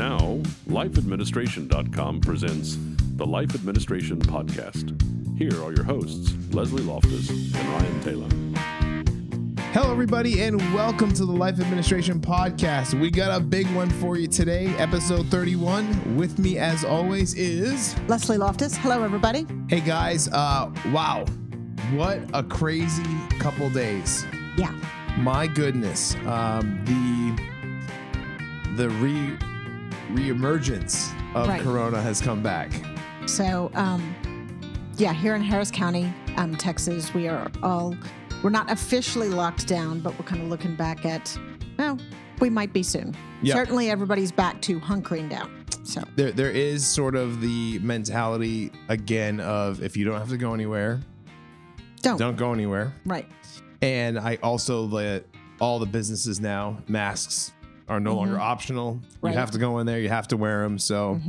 Now, LifeAdministration.com presents the Life Administration Podcast. Here are your hosts, Leslie Loftis and Ryan Taillon. Hello, everybody, and welcome to the Life Administration Podcast. We got a big one for you today, episode 31. With me, as always, is Leslie Loftis. Hello, everybody. Hey, guys. Wow. What a crazy couple days. Yeah. My goodness. The reemergence of Corona has come back. So, yeah, here in Harris County, Texas, we're not officially locked down, but we're kind of looking back at, well, we might be soon. Yep. Certainly everybody's back to hunkering down. So there is sort of the mentality again of, if you don't have to go anywhere, don't go anywhere. Right. And I also let all the businesses now, masks are no longer optional. Right. You have to go in there. You have to wear them. So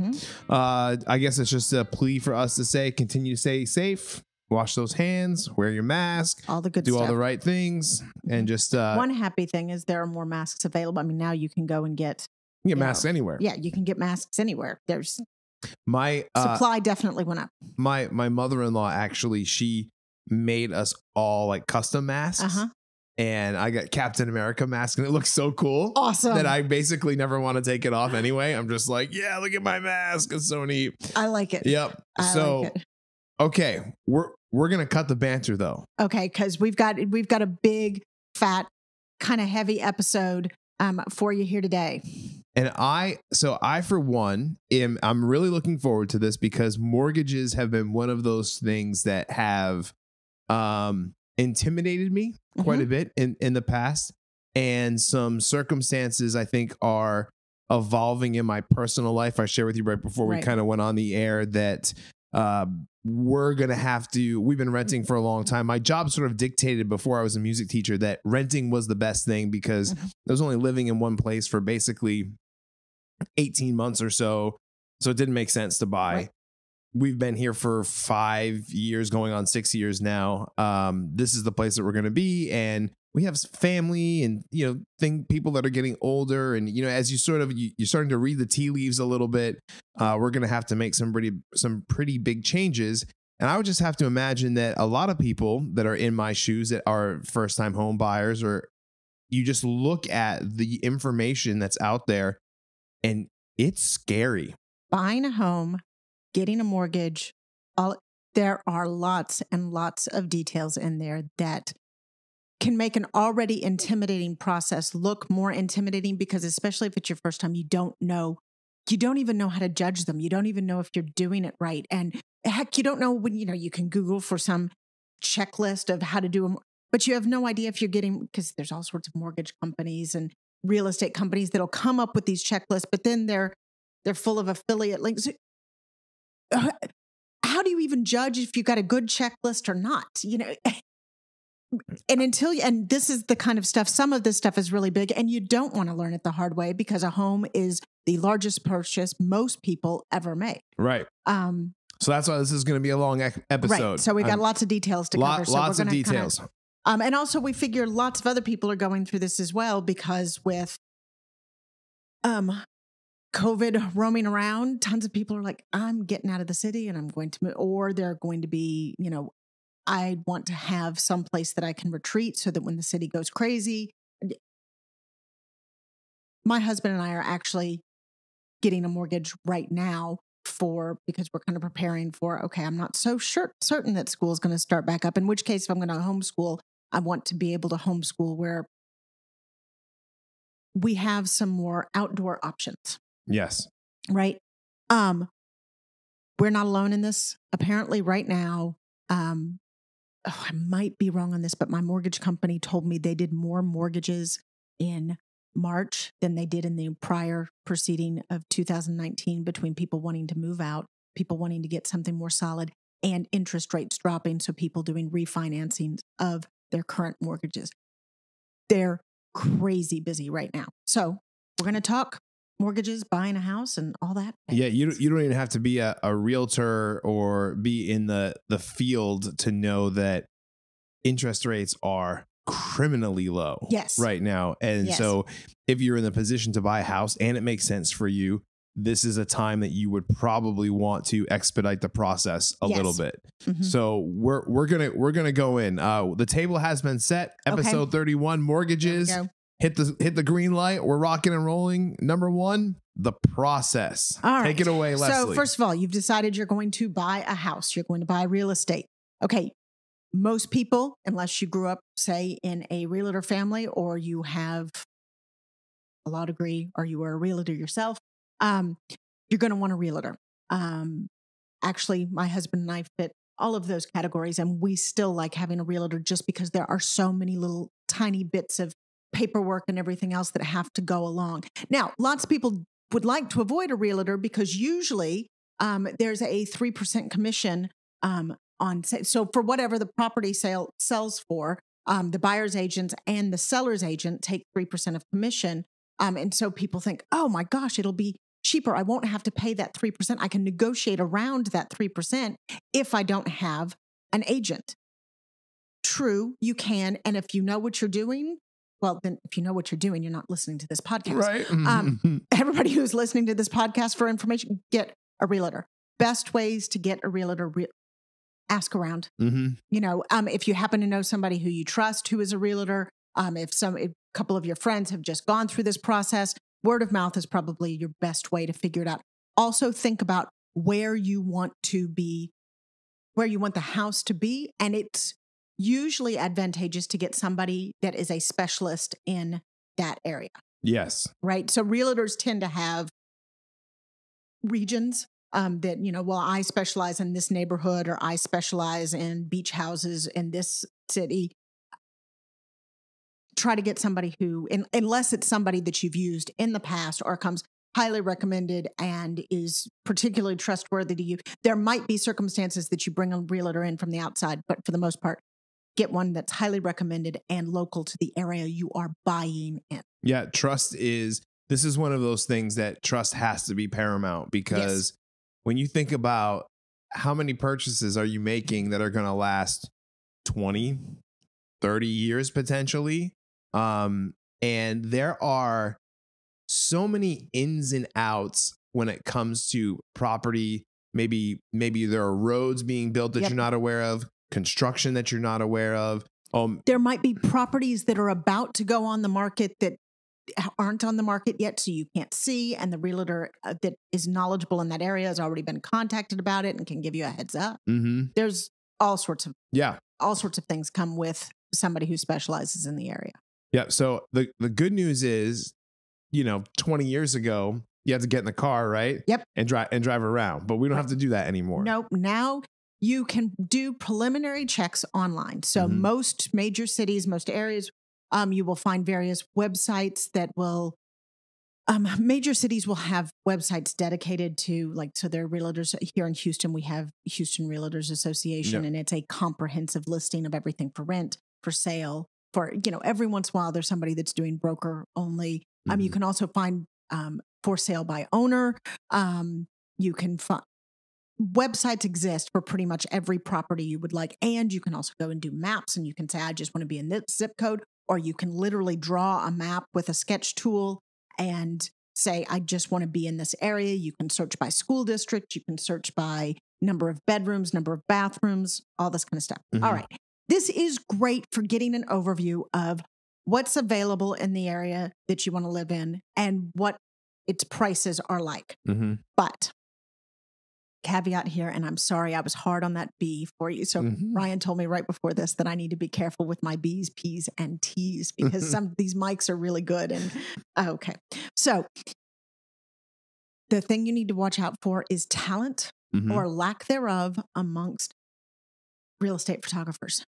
I guess it's just a plea for us to say, continue to stay safe. Wash those hands. Wear your mask. All the good stuff. Do all the right things. And just... one happy thing is there are more masks available. I mean, now you can go and get... You can get masks anywhere. Yeah, you can get masks anywhere. There's... My... supply definitely went up. My mother-in-law, actually, she made us all like custom masks. Uh-huh. And I got Captain America mask, and it looks so cool. Awesome. That I basically never want to take it off anyway. I'm just like, yeah, look at my mask. It's so neat. I like it. Yep. Okay. We're going to cut the banter though. Okay. Cause we've got a big, fat, kind of heavy episode, for you here today. And I, for one, I'm really looking forward to this because mortgages have been one of those things that have, intimidated me quite a bit in the past, and some circumstances I think are evolving in my personal life. I shared with you right before we kind of went on the air that we've been renting for a long time. My job sort of dictated, before I was a music teacher, that renting was the best thing because I was only living in one place for basically 18 months or so. So it didn't make sense to buy. Right. We've been here for 5 years, going on 6 years now. This is the place that we're going to be. And we have family and, people that are getting older. And, as you're starting to read the tea leaves a little bit, we're going to have to make some pretty big changes. And I would just have to imagine that a lot of people that are in my shoes that are first time home buyers, or you just look at the information that's out there and it's scary. Buying a home, getting a mortgage, there are lots and lots of details in there that can make an already intimidating process look more intimidating, because especially if it's your first time, you don't even know how to judge them. You don't even know if you're doing it right. And heck, you don't know when, you can Google for some checklist of how to do them, but you have no idea if you're because there's all sorts of mortgage companies and real estate companies that'll come up with these checklists, but then they're full of affiliate links. How do you even judge if you got a good checklist or not? And this is the kind of stuff, some of this stuff is really big and you don't want to learn it the hard way, because a home is the largest purchase most people ever make. Right. So that's why this is going to be a long episode. Right. So we got lots of details to cover. So lots of details. And also we figure lots of other people are going through this as well, because with, COVID roaming around, tons of people are like, I'm getting out of the city and I'm going to move, or they're going to be, I want to have some place that I can retreat so that when the city goes crazy. My husband and I are actually getting a mortgage right now because we're kind of preparing for, okay, I'm not so certain that school is going to start back up, in which case if I'm going to homeschool, I want to be able to homeschool where we have some more outdoor options. Yes. Right. We're not alone in this. Apparently right now, I might be wrong on this, but my mortgage company told me they did more mortgages in March than they did in the prior proceeding of 2019, between people wanting to move out, people wanting to get something more solid, and interest rates dropping. So people doing refinancing of their current mortgages. They're crazy busy right now. So we're going to talk mortgages, buying a house, and all that. Yeah, you don't even have to be a realtor or be in the field to know that interest rates are criminally low right now. And so if you're in the position to buy a house and it makes sense for you, this is a time that you would probably want to expedite the process a little bit. Mm-hmm. So we're gonna go in. The table has been set. Episode 31, mortgages. Hit the green light. We're rocking and rolling. Number one, the process. All right. Take it away, Leslie. So first of all, you've decided you're going to buy a house. You're going to buy real estate. Okay. Most people, unless you grew up, say, in a realtor family, or you have a law degree, or you were a realtor yourself, you're going to want a realtor. Actually, my husband and I fit all of those categories, and we still like having a realtor just because there are so many little tiny bits of paperwork and everything else that have to go along. Now, lots of people would like to avoid a realtor because usually there's a 3% commission on sale. So for whatever the property sale sells for, the buyer's agent and the seller's agent take 3% of commission. And so people think, oh my gosh, it'll be cheaper. I won't have to pay that 3%. I can negotiate around that 3% if I don't have an agent. True, you can. And if you know what you're doing, well, then if you know what you're doing, you're not listening to this podcast. Right. Everybody who's listening to this podcast for information, get a realtor. Best ways to get a realtor, ask around. Mm-hmm. You know, if you happen to know somebody who you trust who is a realtor, if a couple of your friends have just gone through this process, word of mouth is probably your best way to figure it out. Also think about where you want to be, where you want the house to be. And it's usually advantageous to get somebody that is a specialist in that area. Yes. Right. So realtors tend to have regions. That, you know, well, I specialize in this neighborhood, or I specialize in beach houses in this city. Try to get somebody who, unless it's somebody that you've used in the past or comes highly recommended and is particularly trustworthy to you, there might be circumstances that you bring a realtor in from the outside, but for the most part, get one that's highly recommended and local to the area you are buying in. Yeah, trust is, this is one of those things that trust has to be paramount, because when you think about how many purchases are you making that are going to last 20, 30 years potentially, and there are so many ins and outs when it comes to property. Maybe there are roads being built that you're not aware of, construction that you're not aware of. There might be properties that are about to go on the market that aren't on the market yet, so you can't see, and the realtor that is knowledgeable in that area has already been contacted about it and can give you a heads up. Mm-hmm. There's all sorts of things come with somebody who specializes in the area. Yeah. So the good news is, you know, 20 years ago, you had to get in the car, right? Yep. And drive around, but we don't have to do that anymore. Nope. Now you can do preliminary checks online. So most major cities, most areas, you will find various websites that will, major cities will have websites dedicated to, like, so there are realtors here in Houston. We have Houston Realtors Association, and it's a comprehensive listing of everything for rent, for sale, for, you know, every once in a while, there's somebody that's doing broker only. You can also find for sale by owner. You can find, websites exist for pretty much every property you would like. And you can also go and do maps, and you can say, I just want to be in this zip code. Or you can literally draw a map with a sketch tool and say, I just want to be in this area. You can search by school district. You can search by number of bedrooms, number of bathrooms, all this kind of stuff. All right. This is great for getting an overview of what's available in the area that you want to live in and what its prices are like. But caveat here, and I'm sorry, I was hard on that B for you. So Ryan told me right before this that I need to be careful with my B's, P's, and T's, because some of these mics are really good. And okay. So the thing you need to watch out for is talent or lack thereof amongst real estate photographers.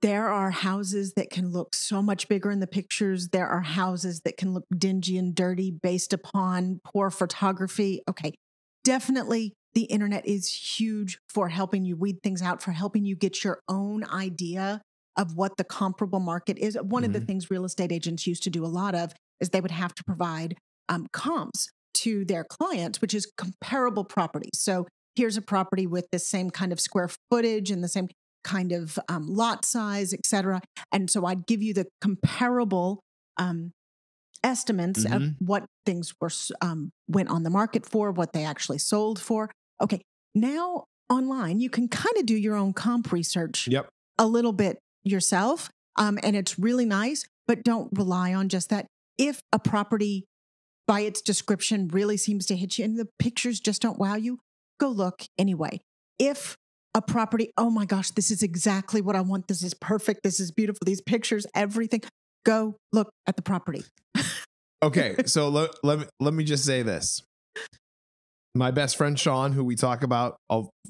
There are houses that can look so much bigger in the pictures. There are houses that can look dingy and dirty based upon poor photography. Okay. Definitely, the internet is huge for helping you weed things out, for helping you get your own idea of what the comparable market is. One of the things real estate agents used to do a lot of is they would have to provide comps to their clients, which is comparable properties. So here's a property with the same kind of square footage and the same kind of lot size, et cetera. And so I'd give you the comparable estimates of what things were went on the market for, what they actually sold for. Okay, now online, you can kind of do your own comp research a little bit yourself, and it's really nice, but don't rely on just that. If a property by its description really seems to hit you and the pictures just don't wow you, go look anyway. If a property, oh my gosh, this is exactly what I want. This is perfect. This is beautiful. These pictures, everything. Go look at the property. Okay. So let me just say this. My best friend, Sean, who we talk about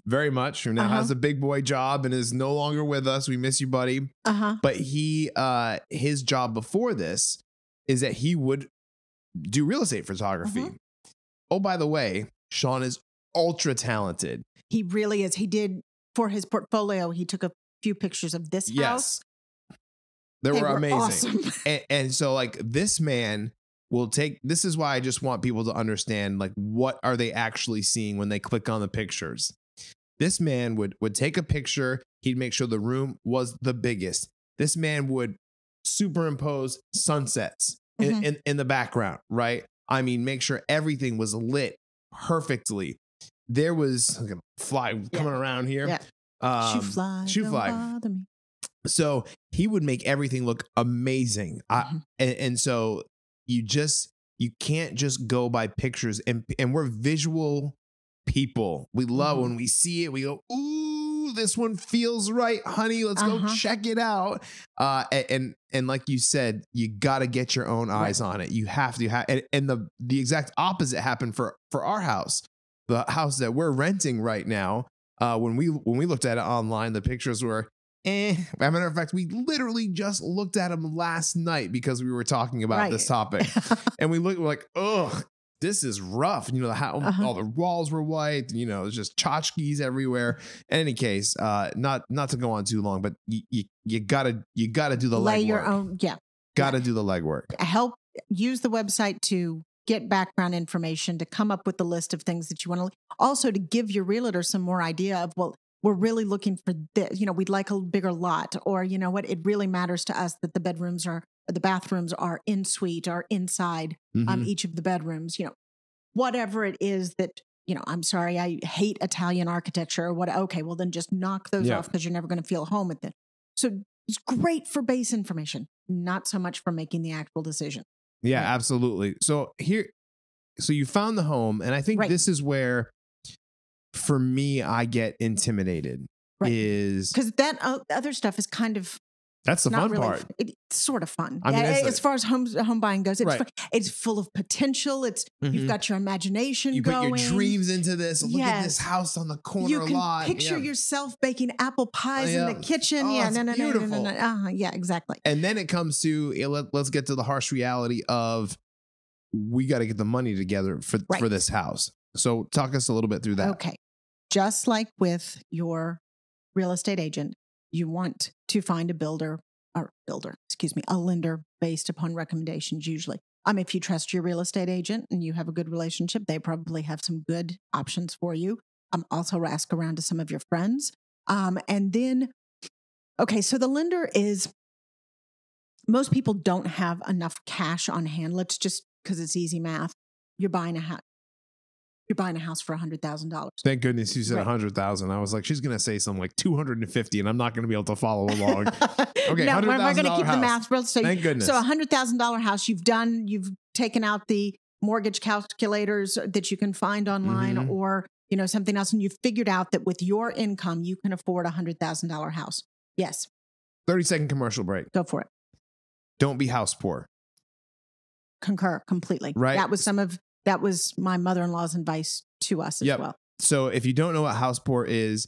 very much, who now has a big boy job and is no longer with us. We miss you, buddy. But he, his job before this is that he would do real estate photography. Oh, by the way, Sean is ultra talented. He really is. He did for his portfolio. He took a few pictures of this house. They were amazing. Awesome. And so like this man will take, this is why I just want people to understand, like, what are they actually seeing when they click on the pictures? This man would take a picture. He'd make sure the room was the biggest. This man would superimpose sunsets in the background, right? I mean, make sure everything was lit perfectly. There was like a fly coming around here. Shoe fly. Don't bother me. So he would make everything look amazing. And so you can't just go by pictures, and we're visual people. We love when we see it, we go, ooh, this one feels right, honey. Let's go check it out. And like you said, you got to get your own eyes on it. You have to have, and the exact opposite happened for our house, the house that we're renting right now. When we looked at it online, the pictures were, as a matter of fact, we literally just looked at them last night because we were talking about this topic, and we're like, oh, this is rough. You know, all the walls were white, you know, there's just tchotchkes everywhere. In any case, not to go on too long, but you gotta do the legwork. Gotta do the legwork. Help use the website to get background information, to come up with the list of things that you want to, also to give your realtor some more idea of, well, we're really looking for this, you know, we'd like a bigger lot, or, you know what, it really matters to us that the bedrooms are, the bathrooms are en suite or inside each of the bedrooms, you know, whatever it is that, you know, I'm sorry, I hate Italian architecture or what. Okay, well then just knock those off, because you're never going to feel home with it. So it's great for base information, not so much for making the actual decision. Yeah, right? Absolutely. So so you found the home, and I think this is where, for me, I get intimidated is because that other stuff is kind of, that's the fun part. It's sort of fun. I mean, as far as home buying goes, it's fun. It's full of potential. It's you've got your imagination. You put your dreams into this. Look at this house on the corner lot. You can picture yourself baking apple pies in the kitchen. Oh, yeah, no, yeah, exactly. And then it comes to let's get to the harsh reality of, we got to get the money together for this house. So talk us a little bit through that. Okay. Just like with your real estate agent, you want to find a lender based upon recommendations usually. If you trust your real estate agent and you have a good relationship, they probably have some good options for you. Also ask around to some of your friends. And then, okay, so the lender is, most people don't have enough cash on hand. Let's just, because it's easy math, you're buying a house for $100,000. Thank goodness you said 100,000. I was like, she's going to say something like 250, and I'm not going to be able to follow along. Okay, no, we're going to keep the math real. So thank goodness. So $100,000 house, you've taken out the mortgage calculators that you can find online, or you know something else, and you've figured out that with your income you can afford $100,000 house. Yes. 30-second commercial break. Go for it. Don't be house poor. Concur completely. Right. That was my mother-in-law's advice to us as well. So if you don't know what house poor is,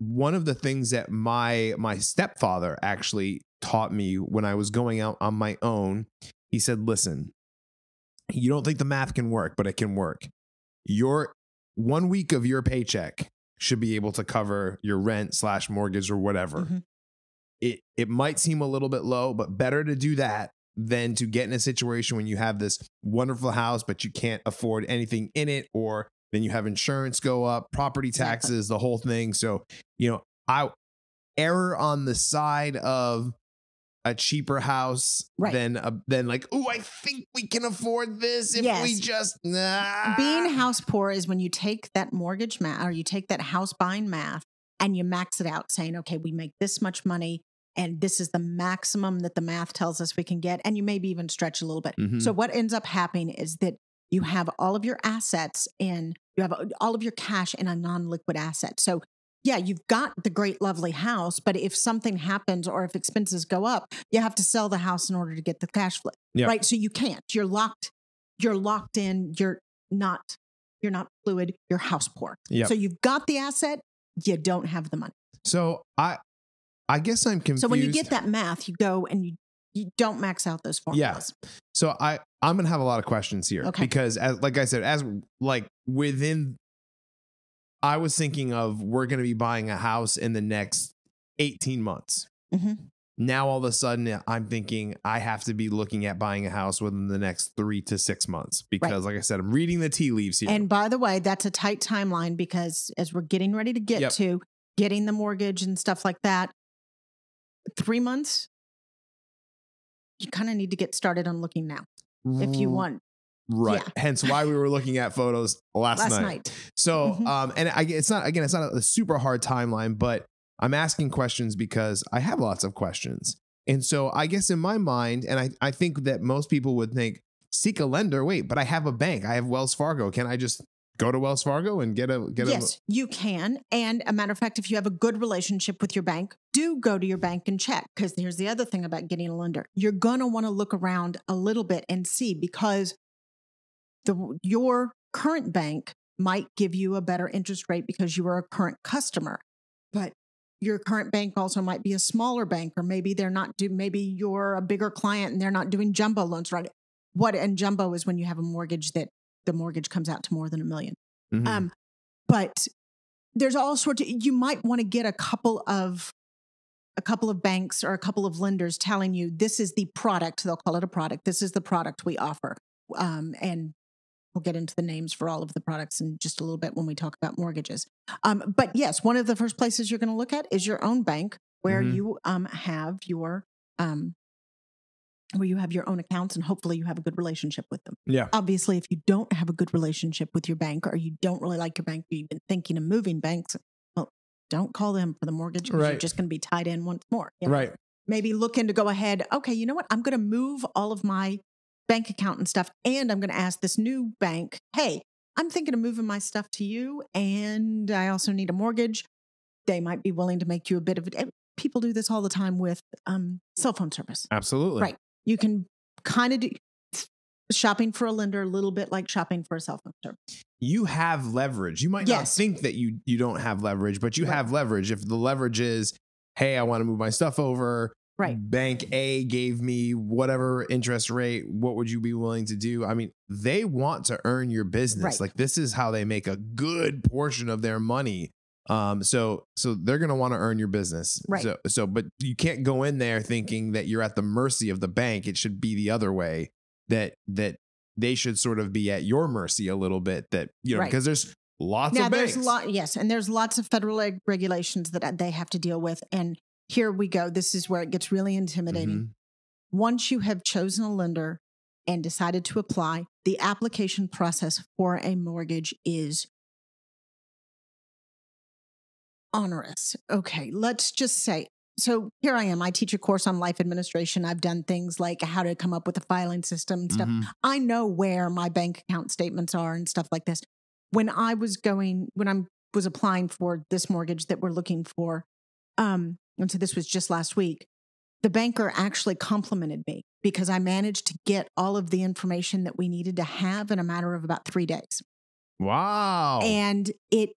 one of the things that my stepfather actually taught me when I was going out on my own, he said, listen, you don't think the math can work, but it can work. Your 1 week of your paycheck should be able to cover your rent / mortgage or whatever. It might seem a little bit low, but better to do that than to get in a situation when you have this wonderful house, but you can't afford anything in it, or then you have insurance go up, property taxes, the whole thing. So, you know, I err on the side of a cheaper house than like, oh, I think we can afford this if we just, nah. Being house poor is when you take that mortgage math, or you take that house buying math and you max it out saying, okay, we make this much money and this is the maximum that the math tells us we can get. And you maybe even stretch a little bit. Mm-hmm. So what ends up happening is that you have all of your assets and you have all of your cash in a non-liquid asset. So yeah, you've got the great, lovely house, but if something happens or if expenses go up, you have to sell the house in order to get the cash flow, right? So you can't, you're locked in, you're not fluid, you're house poor. Yep. So you've got the asset, you don't have the money. So I guess I'm confused. So when you get that math, you go and you don't max out those formulas. Yeah. So I'm going to have a lot of questions here because as, like I said, as like within, I was thinking of we're going to be buying a house in the next 18 months. Mm-hmm. Now, all of a sudden, I'm thinking I have to be looking at buying a house within the next 3 to 6 months because, like I said, I'm reading the tea leaves here. And by the way, that's a tight timeline because as we're getting ready to get to getting the mortgage and stuff like that, 3 months, you kind of need to get started on looking now if you want. Right. Yeah. Hence why we were looking at photos last night. So, and it's not, again, it's not a super hard timeline, but I'm asking questions because I have lots of questions. And so I guess in my mind, and I think that most people would think seek a lender. Wait, but I have a bank. I have Wells Fargo. Can I just go to Wells Fargo and get a? Yes, you can. And a matter of fact, if you have a good relationship with your bank, do go to your bank and check. Cause here's the other thing about getting a lender. You're going to want to look around a little bit and see, because your current bank might give you a better interest rate because you are a current customer, but your current bank also might be a smaller bank, or maybe they're not maybe you're a bigger client and they're not doing jumbo loans, right? And jumbo is when you have a mortgage that the mortgage comes out to more than $1 million. Mm-hmm. But there's all sorts of, you might want to get a couple of banks or a couple of lenders telling you, this is the product, they'll call it a product. This is the product we offer. And we'll get into the names for all of the products in just a little bit when we talk about mortgages. But yes, one of the first places you're going to look at is your own bank, where you have your where you have your own accounts, and hopefully you have a good relationship with them. Yeah. Obviously, if you don't have a good relationship with your bank, or you don't really like your bank, or you've been thinking of moving banks, well, don't call them for the mortgage because you're just going to be tied in once more. You know? Right. Maybe looking to go ahead. Okay, you know what? I'm going to move all of my bank account and stuff. And I'm going to ask this new bank, hey, I'm thinking of moving my stuff to you. And I also need a mortgage. They might be willing to make you a bit of it. People do this all the time with cell phone service. Absolutely. Right. You can kind of do shopping for a lender a little bit like shopping for a cell phone service. You have leverage. You might not think that you don't have leverage, but you have leverage. If the leverage is, hey, I want to move my stuff over. Right. Bank A gave me whatever interest rate. What would you be willing to do? I mean, they want to earn your business. Right. Like this is how they make a good portion of their money. So they're going to want to earn your business. Right. So, but you can't go in there thinking that you're at the mercy of the bank. It should be the other way, that they should sort of be at your mercy a little bit, that, you know, because there's lots of banks. And there's lots of federal regulations that they have to deal with. And here we go. This is where it gets really intimidating. Mm-hmm. Once you have chosen a lender and decided to apply, the application process for a mortgage is onerous. Okay, let's just say, so here I am. I teach a course on life administration. I've done things like how to come up with a filing system and stuff. Mm-hmm. I know where my bank account statements are and stuff like this. When I was applying for this mortgage that we're looking for, and so this was just last week, the banker actually complimented me because I managed to get all of the information that we needed to have in a matter of about 3 days. Wow. And it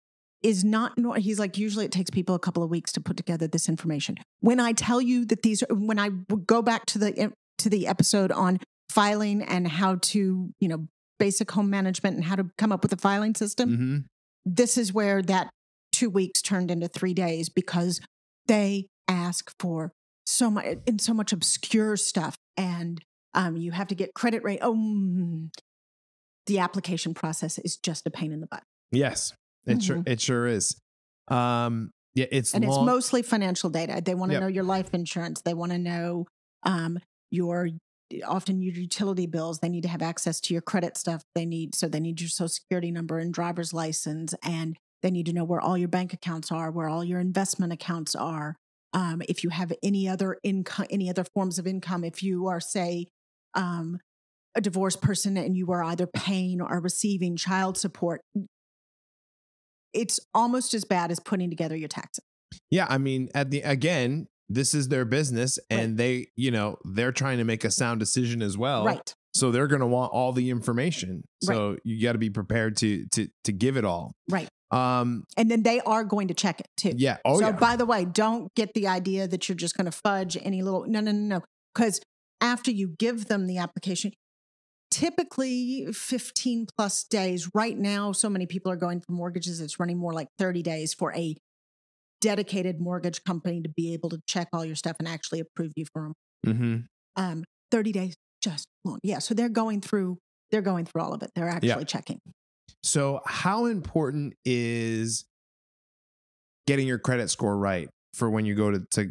is not, he's like, usually it takes people a couple of weeks to put together this information. When I tell you that when I go back to the episode on filing and how to, you know, basic home management and how to come up with a filing system, this is where that 2 weeks turned into 3 days because they ask for so much and so much obscure stuff. And you have to get credit rate. The application process is just a pain in the butt. Yes, it sure is. It's long. It's mostly financial data. They want to know your life insurance. They want to know your utility bills. They need to have access to your credit stuff. So they need your social security number and driver's license, and they need to know where all your bank accounts are, where all your investment accounts are. If you have any other income, any other forms of income, if you are, say, a divorced person and you are either paying or receiving child support, it's almost as bad as putting together your taxes. Yeah. I mean, again, this is their business, and right. They, they're trying to make a sound decision as well. Right. So they're going to want all the information. So right. You got to be prepared to give it all. Right. And then they are going to check it too. Yeah. Oh, so yeah. By the way, don't get the idea that you're just going to fudge any little, no. Because after you give them the application, typically 15 plus days. Right now, so many people are going for mortgages. It's running more like 30 days for a dedicated mortgage company to be able to check all your stuff and actually approve you for them. Mm-hmm. 30 days, just long. Yeah. So they're going through all of it. They're actually checking. So how important is getting your credit score right for when you go to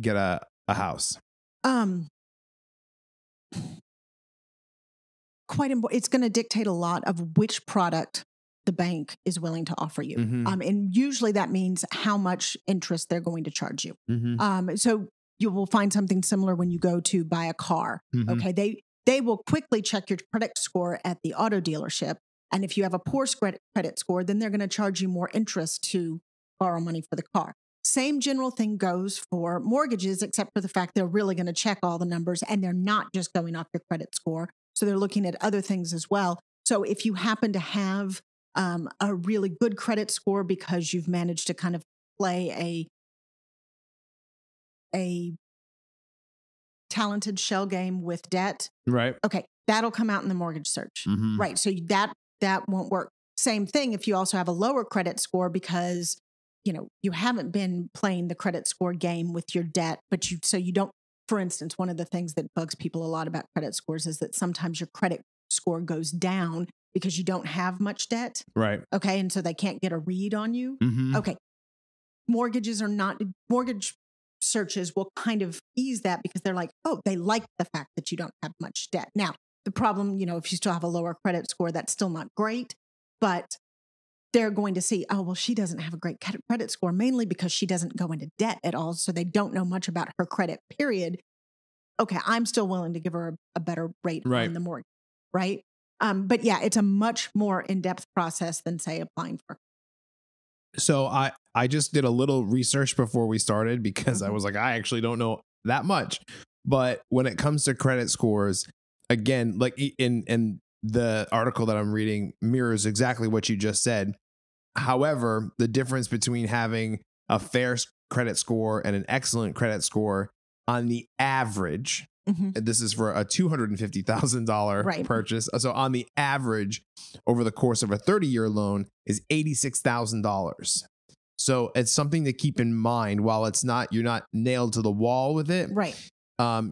get a house? Quite important. It's going to dictate a lot of which product the bank is willing to offer you. Mm-hmm. And usually that means how much interest they're going to charge you. Mm-hmm. So you will find something similar when you go to buy a car. Mm-hmm. Okay. They will quickly check your credit score at the auto dealership. And if you have a poor credit score, then they're going to charge you more interest to borrow money for the car. Same general thing goes for mortgages, except for the fact they're really going to check all the numbers, and they're not just going off your credit score. So they're looking at other things as well. So if you happen to have a really good credit score because you've managed to kind of play a talented shell game with debt, right? Okay, that'll come out in the mortgage search, mm-hmm. right? So that won't work. Same thing if you also have a lower credit score because you haven't been playing the credit score game with your debt, but you don't. For instance, one of the things that bugs people a lot about credit scores is that sometimes your credit score goes down because you don't have much debt. Right. Okay. And so they can't get a read on you. Mm-hmm. Okay. Mortgage searches will kind of ease that because they're like, oh, they like the fact that you don't have much debt. Now, the problem, if you still have a lower credit score, that's still not great, but they're going to see, oh, well, she doesn't have a great credit score, mainly because she doesn't go into debt at all. So they don't know much about her credit, period. Okay, I'm still willing to give her a better rate right. on the mortgage, right? But yeah, it's a much more in-depth process than, say, applying for. So I just did a little research before we started because mm-hmm. I was like, I actually don't know that much. But when it comes to credit scores, again, like in the article that I'm reading mirrors exactly what you just said. However, the difference between having a fair credit score and an excellent credit score on the average, mm-hmm. this is for a $250,000 right. purchase. So on the average, over the course of a 30-year loan is $86,000. So it's something to keep in mind. While you're not nailed to the wall with it. Right.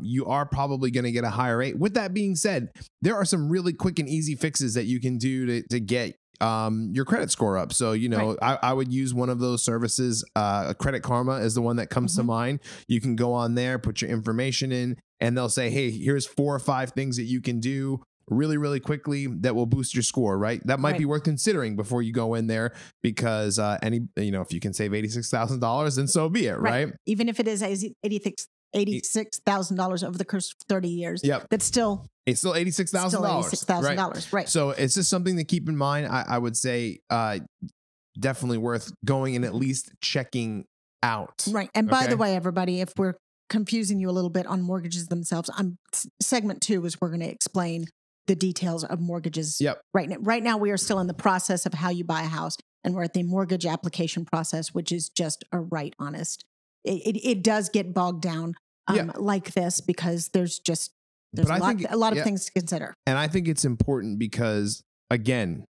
You are probably going to get a higher rate. With that being said, there are some really quick and easy fixes that you can do to get your credit score up. So, right. I would use one of those services. Credit Karma is the one that comes mm-hmm. to mind. You can go on there, put your information in, and they'll say, hey, here's 4 or 5 things that you can do really, really quickly that will boost your score, right? That might right. be worth considering before you go in there because if you can save $86,000, then so be it, right? Even if it is $86,000 over the course of 30 years. Yep. That's still... It's still $86,000. Right. Right. So it's just something to keep in mind. I would say definitely worth going and at least checking out. Right. And by the way, everybody, if we're confusing you a little bit on mortgages themselves, segment 2 is we're going to explain the details of mortgages. Yep. Right now, we are still in the process of how you buy a house, and we're at the mortgage application process, which is just a right honest. It does get bogged down like this because there's a lot of things to consider. And I think it's important because, again,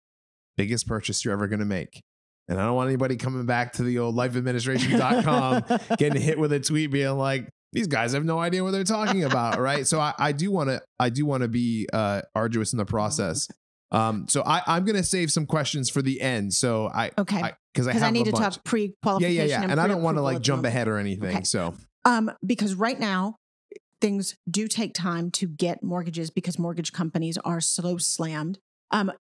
biggest purchase you're ever going to make. And I don't want anybody coming back to the old LifeAdministration.com getting hit with a tweet being like, these guys have no idea what they're talking about, right? So I do want to be arduous in the process. So I'm going to save some questions for the end. So I need to talk pre-qualification. And I don't want to jump ahead or anything. Okay. So, because right now things do take time to get mortgages because mortgage companies are slow slammed.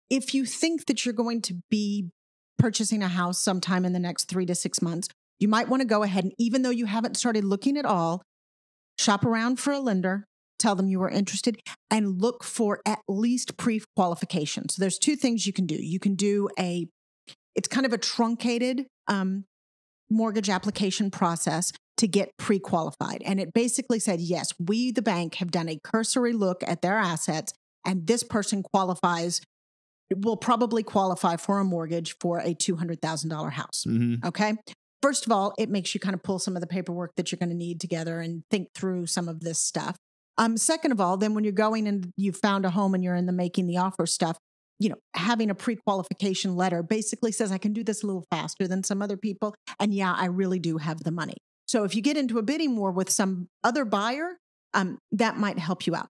If you think that you're going to be purchasing a house sometime in the next 3 to 6 months, you might want to go ahead and, even though you haven't started looking at all, shop around for a lender, tell them you are interested, and look for at least pre-qualification. So there's two things you can do. You can do it's kind of a truncated mortgage application process to get pre-qualified. And it basically said, yes, we, the bank, have done a cursory look at their assets, and this person will probably qualify for a mortgage for a $200,000 house. Mm-hmm. Okay. First of all, it makes you kind of pull some of the paperwork that you're going to need together and think through some of this stuff. Second of all, then when you're going and you've found a home and you're in the making the offer stuff, having a pre-qualification letter basically says, I can do this a little faster than some other people. And yeah, I really do have the money. So if you get into a bidding war with some other buyer, that might help you out.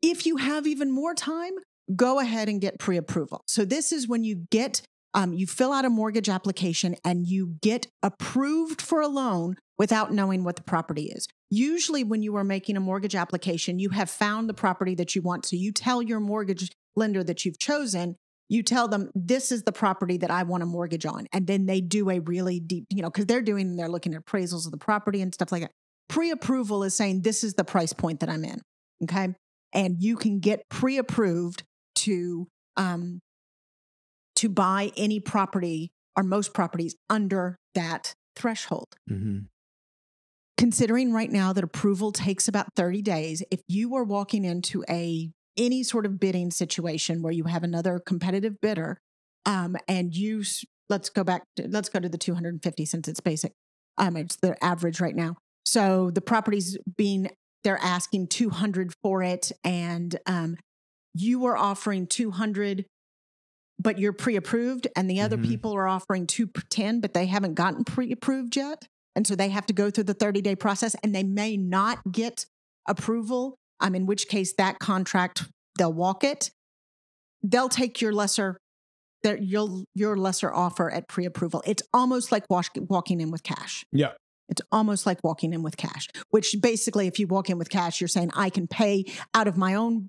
If you have even more time, go ahead and get pre-approval. So this is when you get you fill out a mortgage application and you get approved for a loan without knowing what the property is. Usually when you are making a mortgage application, you have found the property that you want. So you tell your mortgage lender that you've chosen, you tell them, this is the property that I want a mortgage on. And then they do a really deep, because they're looking at appraisals of the property and stuff like that. Pre-approval is saying, this is the price point that I'm in. Okay. And you can get pre-approved to buy any property or most properties under that threshold. Mm-hmm. Considering right now that approval takes about 30 days, if you are walking into any sort of bidding situation where you have another competitive bidder, and let's go to the 250 since it's basic. It's the average right now. So the property's they're asking 200 for it, and you are offering 200. But you're pre-approved, and the other people are offering 210, but they haven't gotten pre-approved yet. And so they have to go through the 30-day process, and they may not get approval, in which case that contract, they'll walk it. They'll take your lesser offer at pre-approval. It's almost like walking in with cash. Yeah. It's almost like walking in with cash, which basically if you walk in with cash, you're saying, I can pay out of my own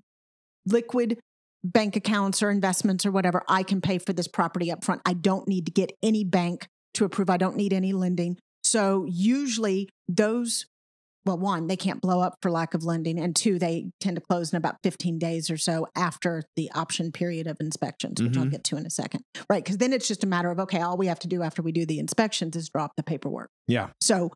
liquid bank accounts or investments or whatever, I can pay for this property up front. I don't need to get any bank to approve. I don't need any lending. So usually those, well, one, they can't blow up for lack of lending. And two, they tend to close in about 15 days or so after the option period of inspections, which I'll get to in a second, right? Because then it's just a matter of, okay, all we have to do after we do the inspections is drop the paperwork. Yeah. So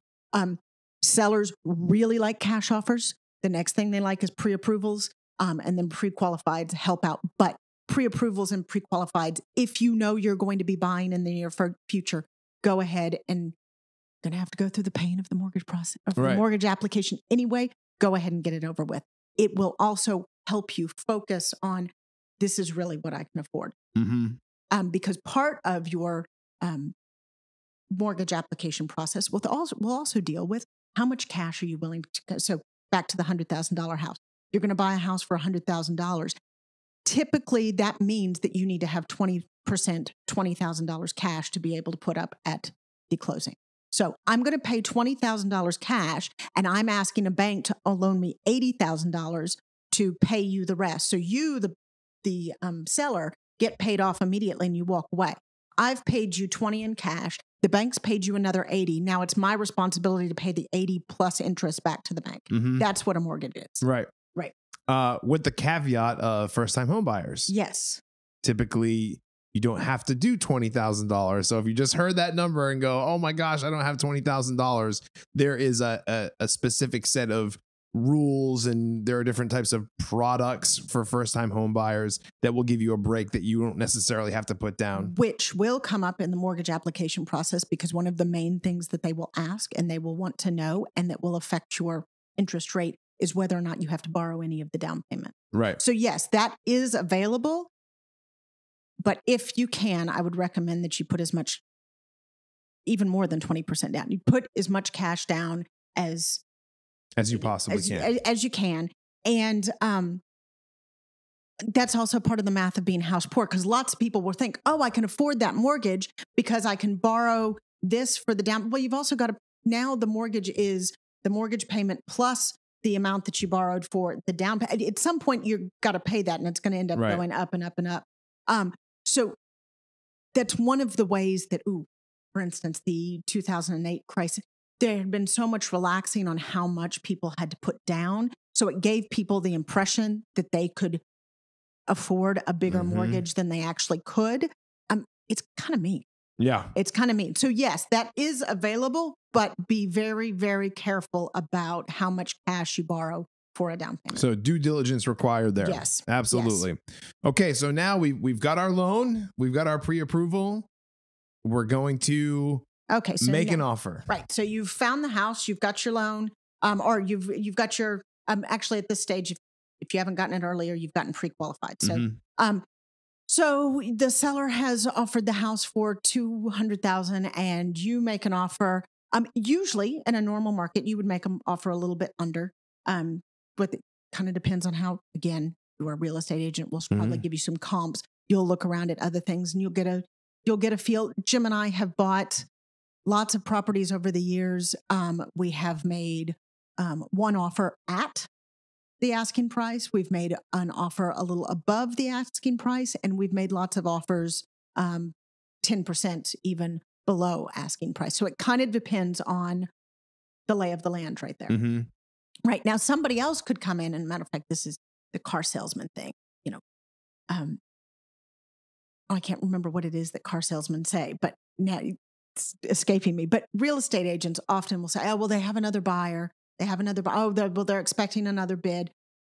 sellers really like cash offers. The next thing they like is pre-approvals. And then pre-qualifieds help out. But pre-approvals and pre-qualifieds, if you know you're going to be buying in the near future, go ahead and you're going to have to go through the pain of the mortgage process, the mortgage application anyway, go ahead and get it over with. It will also help you focus on, this is really what I can afford. Mm-hmm. Because part of your mortgage application process will also deal with how much cash are you willing to, so back to the $100,000 house. You're going to buy a house for $100,000. Typically, that means that you need to have 20%, $20,000 cash to be able to put up at the closing. So I'm going to pay $20,000 cash, and I'm asking a bank to loan me $80,000 to pay you the rest. So you, the seller, get paid off immediately and you walk away. I've paid you $20,000 in cash. The bank's paid you another $80,000. Now it's my responsibility to pay the $80,000 plus interest back to the bank. Mm-hmm. That's what a mortgage is. Right. Right. With the caveat of first-time home buyers. Yes. Typically, you don't have to do $20,000. So if you just heard that number and go, oh my gosh, I don't have $20,000, there is a specific set of rules, and there are different types of products for first-time home buyers that will give you a break that you don't necessarily have to put down. Which will come up in the mortgage application process, because one of the main things that they will ask and they will want to know and that will affect your interest rate is whether or not you have to borrow any of the down payment. Right. So yes, that is available. But if you can, I would recommend that you put as much, even more than 20% down. You put as much cash down as you possibly can. And that's also part of the math of being house poor, because lots of people will think, oh, I can afford that mortgage because I can borrow this for the down. Well, you've also got to, now the mortgage is the mortgage payment plus the amount that you borrowed for the down payment. At some point, you've got to pay that, and it's going to end up going up and up and up. So that's one of the ways that, for instance, the 2008 crisis, there had been so much relaxing on how much people had to put down. So it gave people the impression that they could afford a bigger mortgage than they actually could. It's kind of mean. Yeah. It's kind of mean. So yes, that is available, but be very, very careful about how much cash you borrow for a down payment. So due diligence required there. Yes. Absolutely. Yes. Okay. So now we've got our loan. We've got our pre-approval. We're going to make an offer. Right. So you've found the house, you've got your loan, or you've got your, actually at this stage, if you haven't gotten it earlier, you've gotten pre-qualified. So, so the seller has offered the house for $200,000 and you make an offer. Usually in a normal market, you would make an offer a little bit under, but it kind of depends on how, again, your real estate agent will probably give you some comps. You'll look around at other things and you'll get a feel. Jim and I have bought lots of properties over the years. We have made one offer at the asking price. We've made an offer a little above the asking price, and we've made lots of offers 10% even below asking price. So it kind of depends on the lay of the land right there. Right. Now, somebody else could come in, and matter of fact, this is the car salesman thing. You know, I can't remember what it is that car salesmen say, but now it's escaping me. But real estate agents often will say, oh, well, they have another buyer. They have another, they're expecting another bid.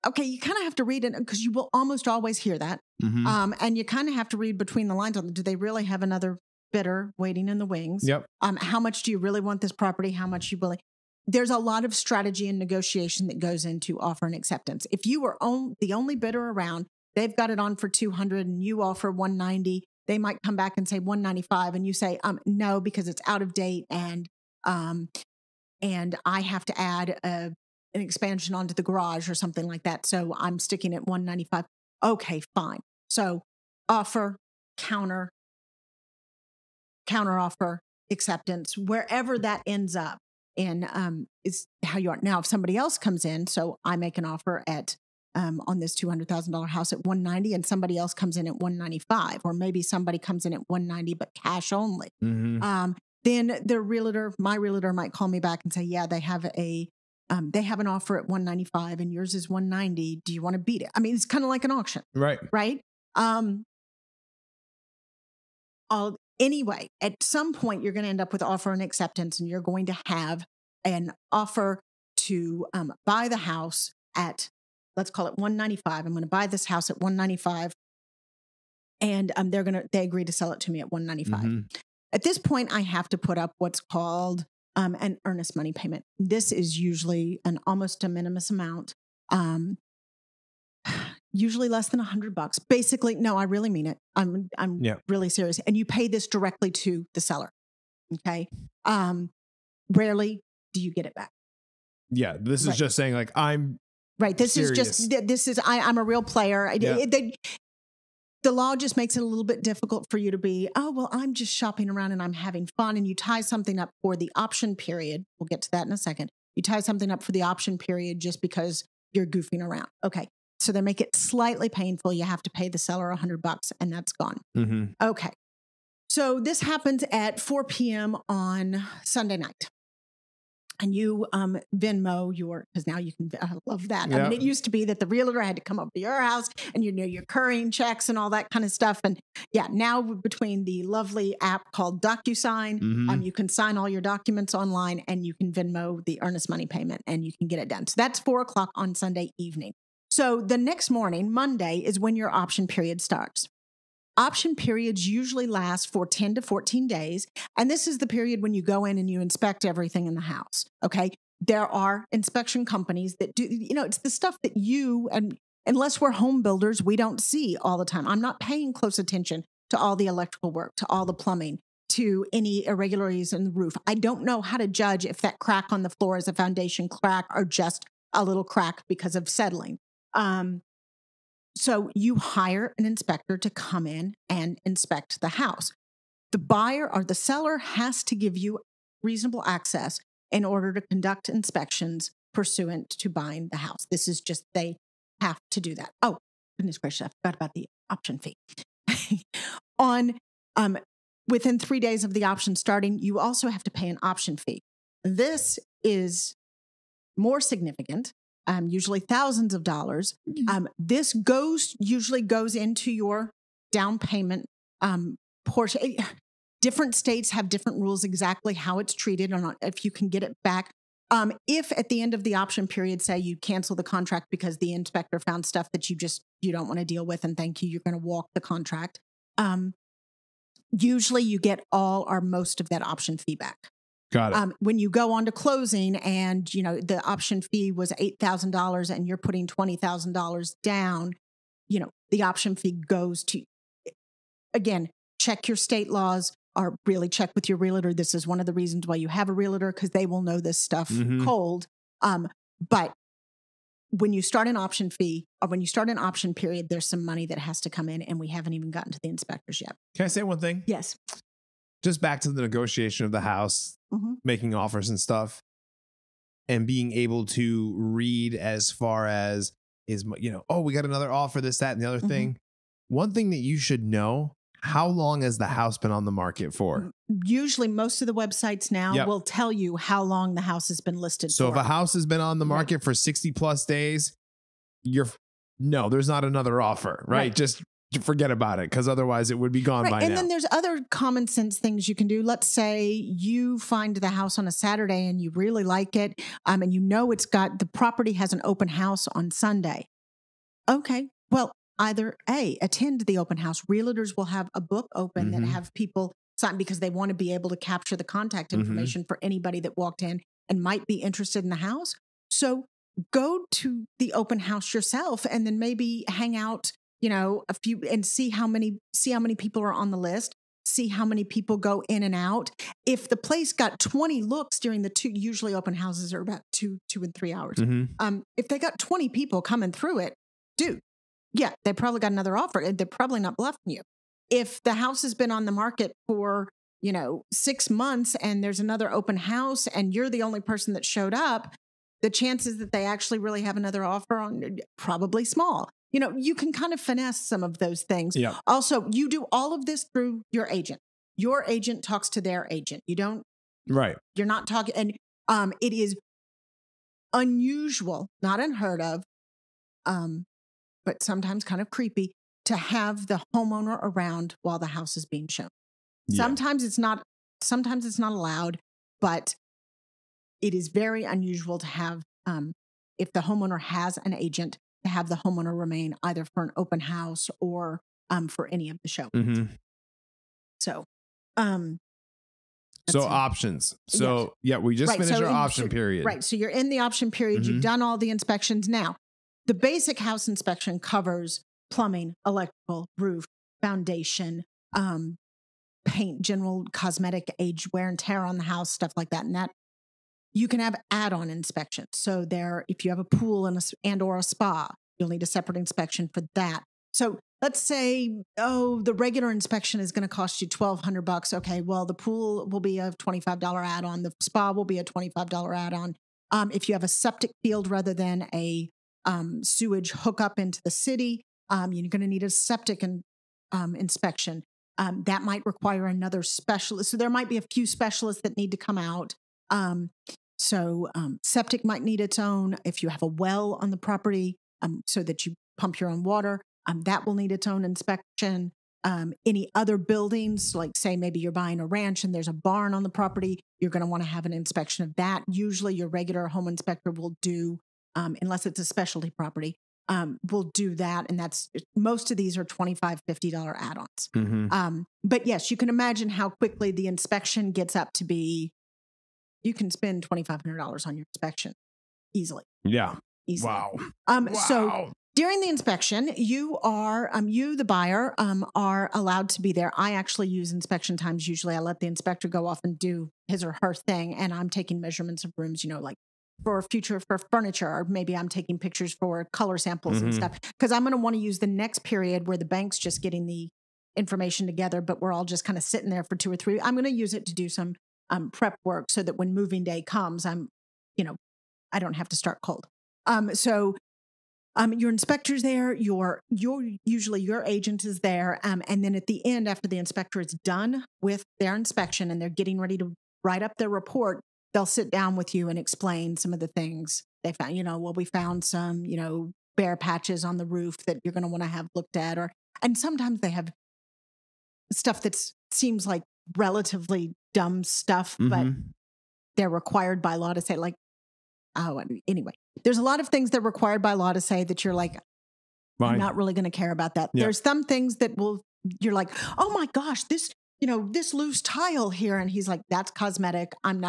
Okay, you kind of have to read it because you will almost always hear that. And you kind of have to read between the lines on them. Do they really have another bidder waiting in the wings? Yep. How much do you really want this property? How much you really? There's a lot of strategy and negotiation that goes into offer and acceptance. If you were the only bidder around, they've got it on for 200 and you offer 190, they might come back and say 195 and you say, no, because it's out of date and I have to add an expansion onto the garage or something like that. So I'm sticking at 195. Okay, fine. So offer, counter offer, acceptance, wherever that ends up in is how you are. Now, if somebody else comes in, so I make an offer at on this $200,000 house at 190 and somebody else comes in at 195, or maybe somebody comes in at 190, but cash only. Then the realtor, my realtor might call me back and say, yeah, they have an offer at 195 and yours is 190. Do you want to beat it? I mean, it's kind of like an auction. Right. Right. Anyway, at some point you're going to end up with offer and acceptance, and you're going to have an offer to buy the house at, let's call it 195. I'm going to buy this house at 195 and they agree to sell it to me at 195. At this point, I have to put up what's called an earnest money payment. This is usually an almost de minimis amount, usually less than $100. Basically, no, I really mean it. I'm really serious. And you pay this directly to the seller. Okay. Rarely do you get it back. Yeah. This is just saying like, I'm right. This serious. I'm a real player. The law just makes it a little bit difficult for you to be, oh, well, I'm just shopping around and I'm having fun. And you tie something up for the option period. We'll get to that in a second. You tie something up for the option period just because you're goofing around. Okay. So they make it slightly painful. You have to pay the seller $100 and that's gone. Okay. So this happens at 4 p.m. on Sunday night. And you Venmo because now you can, I love that. Yeah. I mean, it used to be that the realtor had to come over to your house and your currying checks and all that kind of stuff. And yeah, now between the lovely app called DocuSign, you can sign all your documents online and you can Venmo the earnest money payment and you can get it done. So that's 4 o'clock on Sunday evening. So the next morning, Monday, is when your option period starts. Option periods usually last for 10 to 14 days. And this is the period when you go in and you inspect everything in the house. Okay. There are inspection companies that do, it's the stuff that unless we're home builders, we don't see all the time. I'm not paying close attention to all the electrical work, to all the plumbing, to any irregularities in the roof. I don't know how to judge if that crack on the floor is a foundation crack or just a little crack because of settling. So you hire an inspector to come in and inspect the house. The buyer or the seller has to give you reasonable access in order to conduct inspections pursuant to buying the house. This is just, they have to do that. Oh, goodness gracious, I forgot about the option fee. Within 3 days of the option starting, you also have to pay an option fee. This is more significant, usually thousands of dollars. This usually goes into your down payment portion. Different states have different rules exactly how it's treated or not, if you can get it back. If at the end of the option period, say you cancel the contract because the inspector found stuff that you don't want to deal with, and thank you, you're going to walk the contract. Usually you get all or most of that option fee back. Got it. When you go on to closing and, you know, the option fee was $8,000 and you're putting $20,000 down, you know, the option fee goes to, again, check your state laws or really check with your realtor. This is one of the reasons why you have a realtor, because they will know this stuff cold. But when you start an option fee or when you start an option period, there's some money that has to come in, and we haven't even gotten to the inspectors yet. Can I say one thing? Yes. Just back to the negotiation of the house, making offers and stuff, and being able to read as far as is, you know, oh, we got another offer, this, that, and the other thing. One thing that you should know, how long has the house been on the market for? Usually most of the websites now will tell you how long the house has been listed for. So if a house has been on the market for 60 plus days, there's not another offer, right? Just forget about it, because otherwise it would be gone by now. And then there's other common sense things you can do. Let's say you find the house on a Saturday and you really like it, and you know the property has an open house on Sunday. Okay, well, either A, attend the open house. Realtors will have a book open that have people sign because they want to be able to capture the contact information for anybody that walked in and might be interested in the house. So go to the open house yourself and then maybe hang out, you know, a few and see how many people are on the list, see how many people go in and out. If the place got 20 looks during the usually open houses are about two and three hours. If they got 20 people coming through it, dude, yeah, they probably got another offer. They're probably not bluffing you. If the house has been on the market for, you know, 6 months and there's another open house and you're the only person that showed up, the chances that they actually really have another offer on probably small. You know, you can kind of finesse some of those things. Yeah. Also, you do all of this through your agent. Your agent talks to their agent. You don't. Right. You're not talking. And it is unusual, not unheard of, but sometimes kind of creepy to have the homeowner around while the house is being shown. Yeah. Sometimes it's not allowed, but it is very unusual to have, if the homeowner has an agent, to have the homeowner remain either for an open house or for any of the show. So, options. So we just finished our option period. Right. So you're in the option period. You've done all the inspections. Now, the basic house inspection covers plumbing, electrical, roof, foundation, paint, general cosmetic age, wear and tear on the house, stuff like that. And that you can have add-on inspections. So if you have a pool and or a spa, you'll need a separate inspection for that. So let's say, the regular inspection is going to cost you $1,200. Okay, well, the pool will be a $25 add-on. The spa will be a $25 add-on. If you have a septic field rather than a sewage hookup into the city, you're going to need a septic inspection. That might require another specialist. So there might be a few specialists that need to come out. So septic might need its own. If you have a well on the property, so that you pump your own water, that will need its own inspection. Any other buildings, like say maybe you're buying a ranch and there's a barn on the property, you're going to want to have an inspection of that. Usually your regular home inspector will do, unless it's a specialty property, we'll do that. And most of these are $25, $50 add-ons. But yes, you can imagine how quickly the inspection gets up to be. You can spend $2,500 on your inspection easily. Yeah. Easily. Wow. So during the inspection, you are, the buyer, are allowed to be there. I actually use inspection times. Usually I let the inspector go off and do his or her thing. And I'm taking measurements of rooms, you know, like for furniture, or maybe I'm taking pictures for color samples and stuff. Cause I'm going to want to use the next period where the bank's just getting the information together, but we're all just kind of sitting there for 2 or 3. I'm going to use it to do some prep work so that when moving day comes, I'm, you know, I don't have to start cold. So your inspector's there, usually your agent is there. And then at the end, after the inspector is done with their inspection and they're getting ready to write up their report, they'll sit down with you and explain some of the things they found. You know, well, we found some, you know, bare patches on the roof that you're going to want to have looked at, and sometimes they have stuff that seems like relatively dumb stuff, mm-hmm. but they're required by law to say, like, oh, anyway, there's a lot of things that are required by law to say that you're like, right. I'm not really going to care about that. Yeah. There's some things that you're like, oh my gosh, this, you know, this loose tile here. And he's like, that's cosmetic. I'm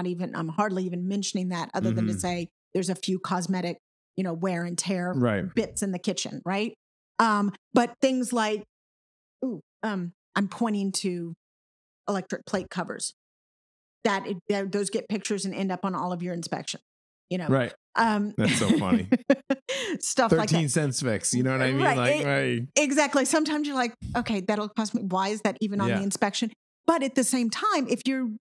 hardly even mentioning that other mm-hmm. than to say there's a few cosmetic, you know, wear and tear right. bits in the kitchen. Right. But things like, I'm pointing to electric plate covers that those get pictures and end up on all of your inspections. You know, right. That's so funny. Stuff like that. 13 cents fix. You know what I mean? Right. Like, right. Exactly. Sometimes you're like, okay, that'll cost me. Why is that even on the inspection? But at the same time, if the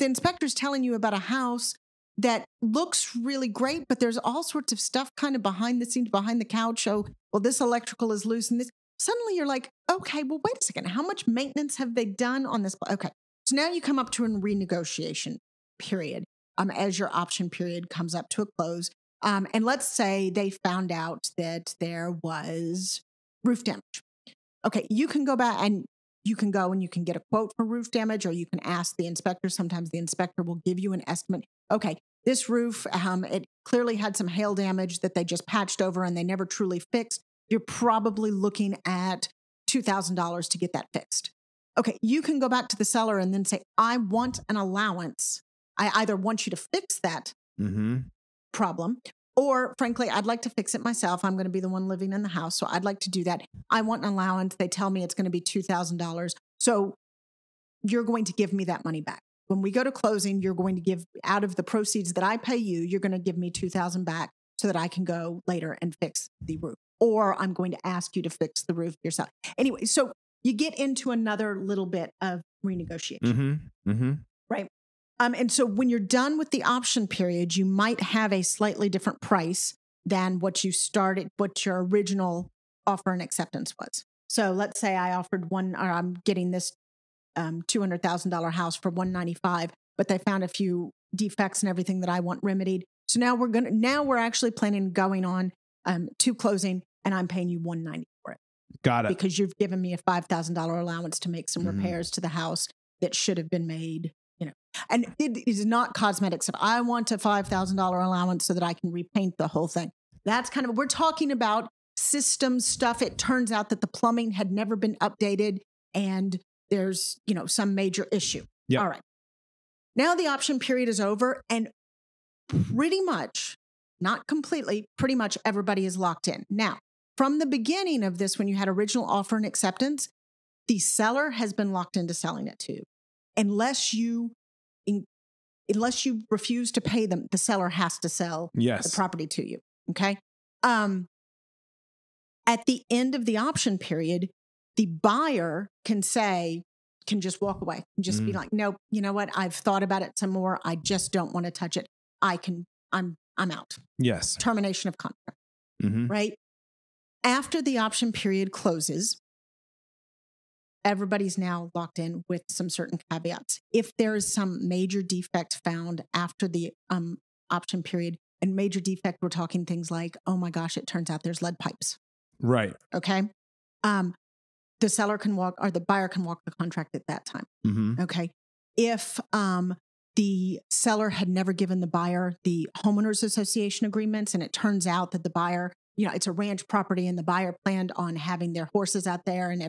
inspector's telling you about a house that looks really great, but there's all sorts of stuff kind of behind the scenes, behind the couch. Oh, well, this electrical is loose and this. Suddenly you're like, okay, well, wait a second. How much maintenance have they done on this? Okay. So now you come up to a renegotiation period. As your option period comes up to a close. And let's say they found out that there was roof damage. Okay, you can go back and you can get a quote for roof damage, or you can ask the inspector. Sometimes the inspector will give you an estimate. Okay, this roof, it clearly had some hail damage that they just patched over and they never truly fixed. You're probably looking at $2,000 to get that fixed. Okay, you can go back to the seller and then say, I want an allowance. I either want you to fix that mm-hmm. problem, or frankly, I'd like to fix it myself. I'm going to be the one living in the house. So I'd like to do that. I want an allowance. They tell me it's going to be $2,000. So you're going to give me that money back. When we go to closing, you're going to give out of the proceeds that I pay you, you're going to give me $2,000 back so that I can go later and fix the roof, or I'm going to ask you to fix the roof yourself. Anyway, so you get into another little bit of renegotiation, mm-hmm. Mm-hmm. right? And so when you're done with the option period, you might have a slightly different price than what you started, what your original offer and acceptance was. So let's say I offered I'm getting this $200,000 house for $195,000, but they found a few defects and everything that I want remedied. So now we're actually planning going on to closing, and I'm paying you $190,000 for it. Got it. Because you've given me a $5,000 allowance to make some repairs to the house that should have been made. You know, and it is not cosmetic stuff. I want a $5,000 allowance so that I can repaint the whole thing. That's kind of, we're talking about system stuff. It turns out that the plumbing had never been updated and there's, you know, some major issue. Yep. All right. Now the option period is over and pretty much, not completely, pretty much everybody is locked in. Now, from the beginning of this, when you had original offer and acceptance, the seller has been locked into selling it to you. Unless you refuse to pay them, the seller has to sell the property to you. Okay. At the end of the option period, the buyer can just walk away and just be like, nope, you know what? I've thought about it some more. I just don't want to touch it. I'm out. Yes. Termination of contract. Mm-hmm. Right. After the option period closes, everybody's now locked in with some certain caveats. If there is some major defect found after the option period, and major defect, we're talking things like, oh my gosh, it turns out there's lead pipes. Right. Okay. The seller can walk, or the buyer can walk the contract at that time. Mm-hmm. Okay. If the seller had never given the buyer the homeowners association agreements, and it turns out that the buyer, you know, it's a ranch property and the buyer planned on having their horses out there and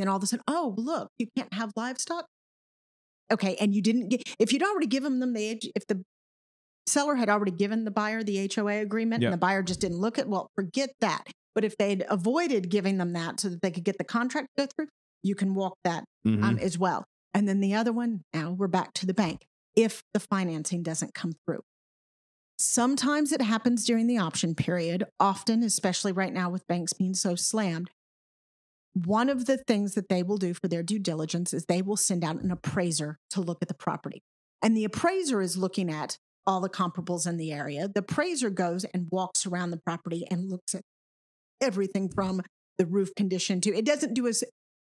then all of a sudden, oh, look, you can't have livestock. Okay. And you didn't get, if you'd already given them if the seller had already given the buyer the HOA agreement and the buyer just didn't look at, well, forget that. But if they'd avoided giving them that so that they could get the contract to go through, you can walk that as well. And then the other one, now we're back to the bank. If the financing doesn't come through. Sometimes it happens during the option period, often, especially right now with banks being so slammed. One of the things that they will do for their due diligence is they will send out an appraiser to look at the property. And the appraiser is looking at, all the comparables in the area. The appraiser goes and walks around the property and looks at everything from the roof condition to,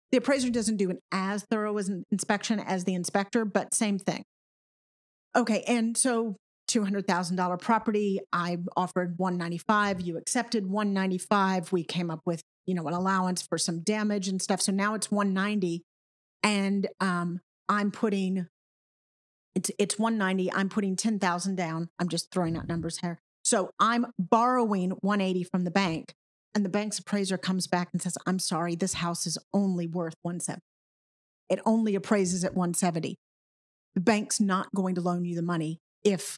the appraiser doesn't do an as thorough as an inspection as the inspector, but same thing. Okay. And so $200,000 property, I offered $195,000, you accepted $195,000. We came up with, you know, an allowance for some damage and stuff. So now it's $190,000 and, I'm putting, it's $190,000. I'm putting $10,000 down. I'm just throwing out numbers here. So I'm borrowing $180,000 from the bank. And the bank's appraiser comes back and says, I'm sorry, this house is only worth $170,000. It only appraises at $170,000. The bank's not going to loan you the money if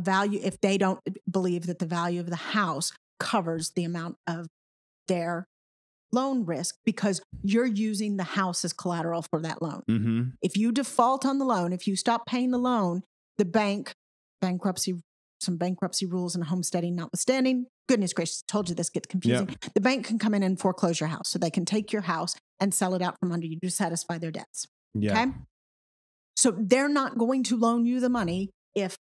they don't believe that the value of the house covers the amount of their loan risk, because you're using the house as collateral for that loan. Mm-hmm. If you default on the loan, if you stop paying the loan, the bank, some bankruptcy rules and homesteading notwithstanding, goodness gracious, told you this gets confusing. Yep. The bank can come in and foreclose your house. So they can take your house and sell it out from under you to satisfy their debts. Yeah. Okay. So they're not going to loan you the money if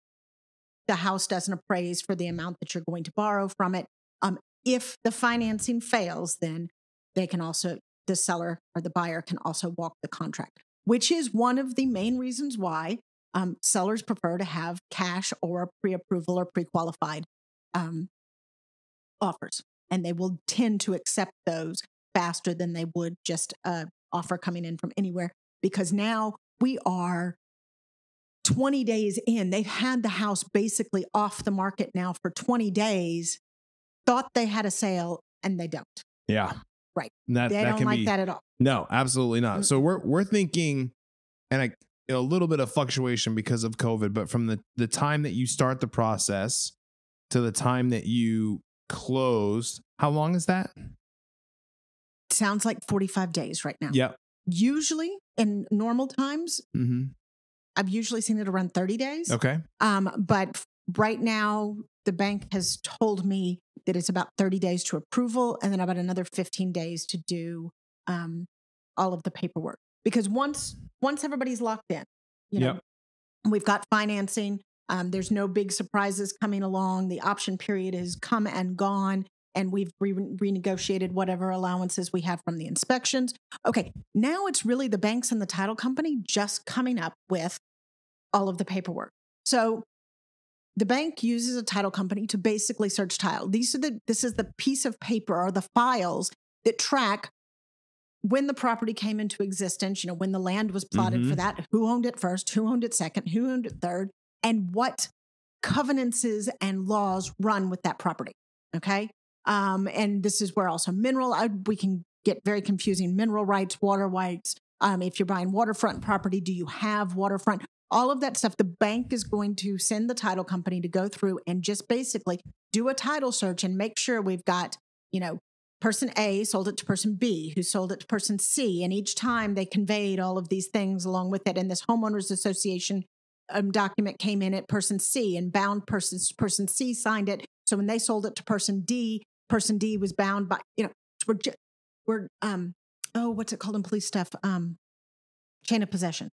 the house doesn't appraise for the amount that you're going to borrow from it. If the financing fails, then they can also, the seller or the buyer can also walk the contract, which is one of the main reasons why sellers prefer to have cash or pre-approval or pre-qualified offers. And they will tend to accept those faster than they would just an offer coming in from anywhere, because now we are 20 days in. They've had the house basically off the market now for 20 days, thought they had a sale, and they don't. Yeah. Right. They don't like that at all. No, absolutely not. Mm-hmm. So we're thinking, and a little bit of fluctuation because of COVID, but from the time that you start the process to the time that you close, how long is that? Sounds like 45 days right now. Yep. Usually in normal times, mm-hmm. I've usually seen it around 30 days. Okay. But right now the bank has told me that it's about 30 days to approval and then about another 15 days to do all of the paperwork. Because once everybody's locked in, you know, yep. We've got financing. There's no big surprises coming along. The option period has come and gone, and we've renegotiated whatever allowances we have from the inspections. Okay, now it's really the banks and the title company just coming up with all of the paperwork. So the bank uses a title company to basically search title. This is the piece of paper or the files that track when the property came into existence, you know, when the land was plotted mm-hmm. for that, who owned it first, who owned it second, who owned it third, and what covenants and laws run with that property. Okay. And this is where also we can get very confusing. Mineral rights, water rights. If you're buying waterfront property, do you have waterfront? All of that stuff. The bank is going to send the title company to go through and just basically do a title search and make sure we've got, you know, person A sold it to person B, who sold it to person C. And each time they conveyed all of these things along with it. And this homeowners association document came in at person C and bound person C signed it. So when they sold it to person D was bound by, you know, what's it called in police stuff? Chain of possession,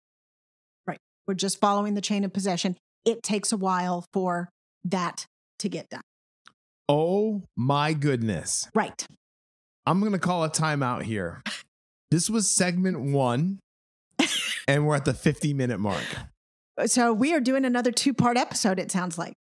right? We're just following the chain of possession. It takes a while for that to get done. Oh my goodness. Right. I'm going to call a timeout here. This was segment 1 and we're at the 50-minute mark. So we are doing another 2-part episode, it sounds like.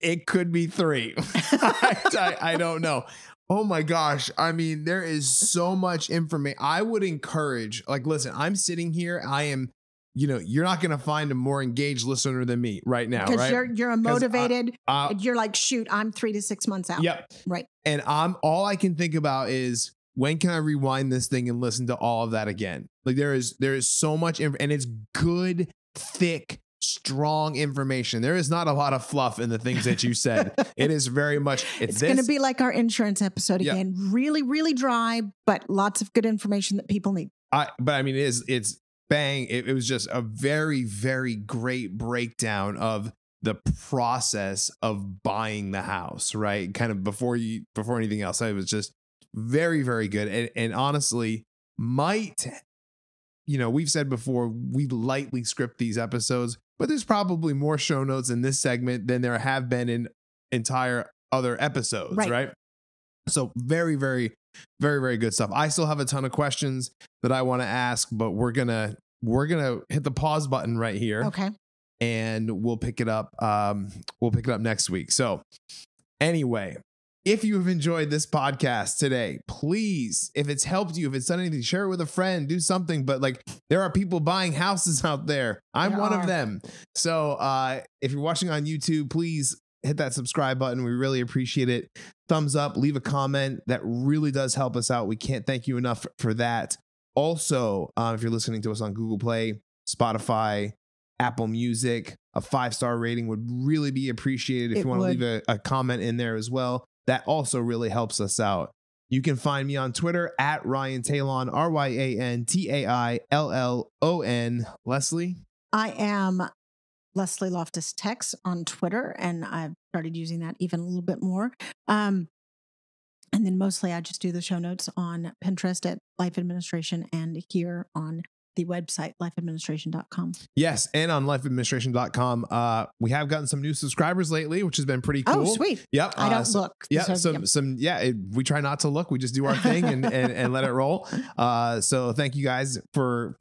It could be 3. I don't know. Oh my gosh. I mean, there is so much information. I would encourage, like, listen, I'm sitting here. I am, you know, you're not going to find a more engaged listener than me right now. Because right? you're a motivated, you're like, shoot, I'm 3 to 6 months out. Yep. Right. And all I can think about is, when can I rewind this thing and listen to all of that again? Like there is so much, and it's good, thick, strong information. There is not a lot of fluff in the things that you said. It is very much. It's going to be like our insurance episode again. Yep. Really, really dry, but lots of good information that people need. But I mean, it's bang. It was just a very, very great breakdown of the process of buying the house, right? Kind of before anything else. It was just very, very good. And honestly, you know, we've said before, we lightly script these episodes. But there's probably more show notes in this segment than there have been in entire other episodes, right? So very, very, very, very good stuff. I still have a ton of questions that I want to ask, but we're gonna hit the pause button right here. Okay. And we'll pick it up. We'll pick it up next week. So anyway, if you have enjoyed this podcast today, please, if it's helped you, if it's done anything, share it with a friend, do something. But like, there are people buying houses out there. I'm one of them. So if you're watching on YouTube, please hit that subscribe button. We really appreciate it. Thumbs up, leave a comment. That really does help us out. We can't thank you enough for that. Also, if you're listening to us on Google Play, Spotify, Apple Music, a 5-star rating would really be appreciated. If you want to leave a comment in there as well, that also really helps us out. You can find me on Twitter at Ryan Taillon, RyanTaillon. Leslie? I am Leslie Loftis Tex on Twitter, and I've started using that even a little bit more. And then mostly I just do the show notes on Pinterest at Life Administration and here on the website, LifeAdministration.com. Yes, and on LifeAdministration.com, we have gotten some new subscribers lately, which has been pretty cool. Oh, sweet. Yep. I don't look. Yeah, we try not to look. We just do our thing and let it roll. So thank you guys for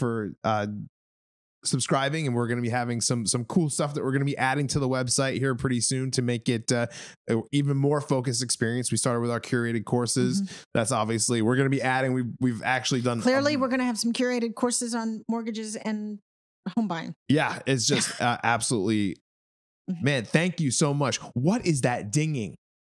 subscribing, and we're going to be having some cool stuff that we're going to be adding to the website here pretty soon to make it even more focused experience. We started with our curated courses. Mm-hmm. That's obviously we're going to be adding. We've actually done. Clearly, we're going to have some curated courses on mortgages and home buying. Yeah, it's just absolutely, man. Thank you so much. What is that dinging?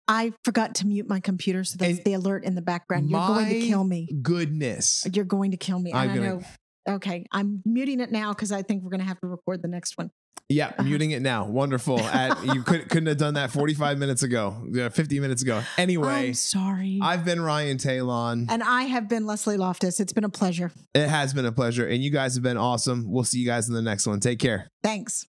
I forgot to mute my computer, so that's the alert in the background. You're going to kill me. Goodness, you're going to kill me. I know. Okay, I'm muting it now because I think we're going to have to record the next one. Yeah, muting it now. Wonderful. You couldn't have done that 45 minutes ago, 50 minutes ago. Anyway. I'm sorry. I've been Ryan Taillon. And I have been Leslie Loftis. It's been a pleasure. It has been a pleasure. And you guys have been awesome. We'll see you guys in the next one. Take care. Thanks.